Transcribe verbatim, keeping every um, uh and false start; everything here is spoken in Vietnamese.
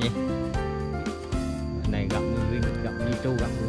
nhỉ. Này gặp như Vinh, gặp như Châu, gặp